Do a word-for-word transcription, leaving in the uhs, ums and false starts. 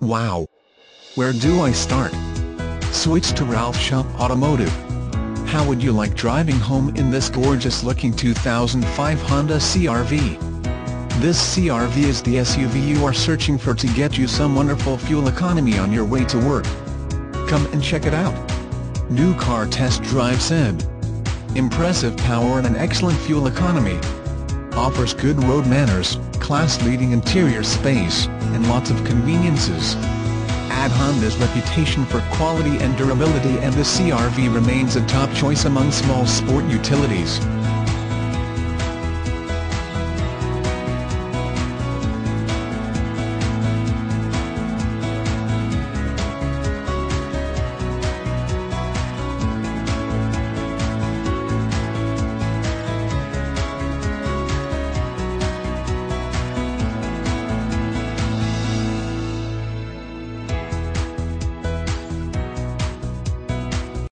Wow! Where do I start? Switch to Ralph Schomp Automotive. How would you like driving home in this gorgeous-looking two thousand five Honda C R V? This C R V is the S U V you are searching for to get you some wonderful fuel economy on your way to work. Come and check it out. New car test drive said. Impressive power and an excellent fuel economy. Offers good road manners, class-leading interior space, and lots of conveniences. Add Honda's reputation for quality and durability and the C R V remains a top choice among small sport utilities.